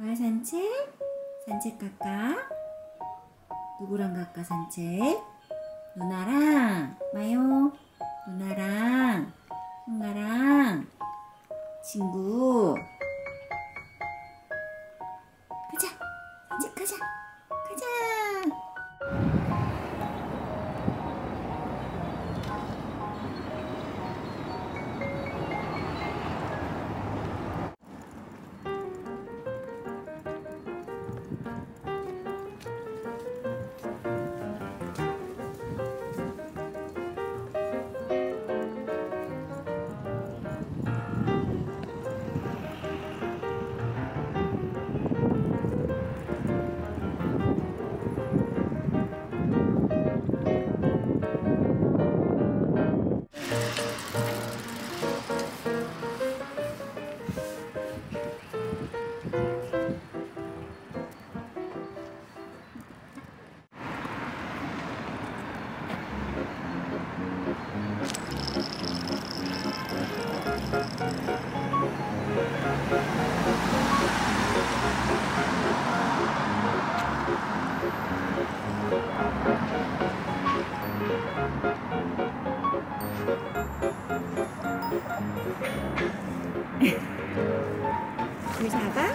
마요 산책? 산책 갈까? 누구랑 갈까 산책? 누나랑 마요, 누나랑 형아랑 친구 가자! 산책 가자! 가자! 줄 잡아?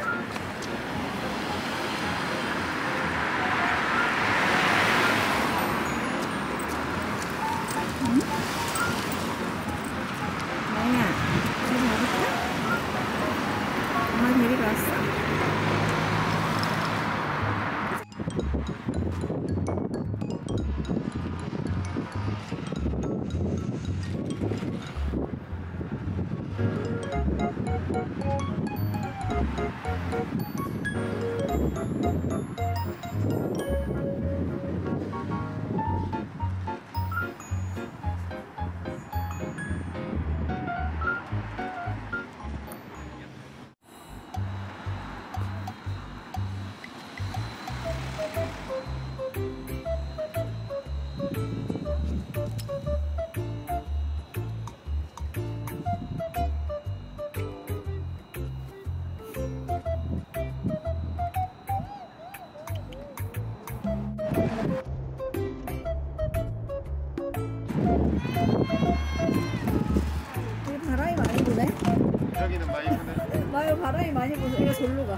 여기는 많이 부네. 마요 바람이 많이 부네. 이거 절로 가.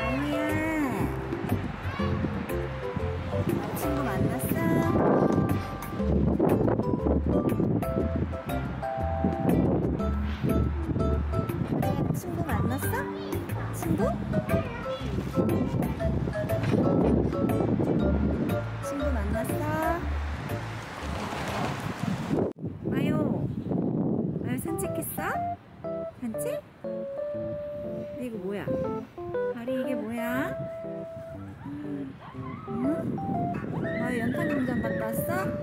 마요야, 친구 만났어? 친구 만났어? 친구? 친구 만났어? 산책했어? 산책? 근데 이거 뭐야? 다리 이게 뭐야? 응? 마요 연탄 공장 갔다 왔어?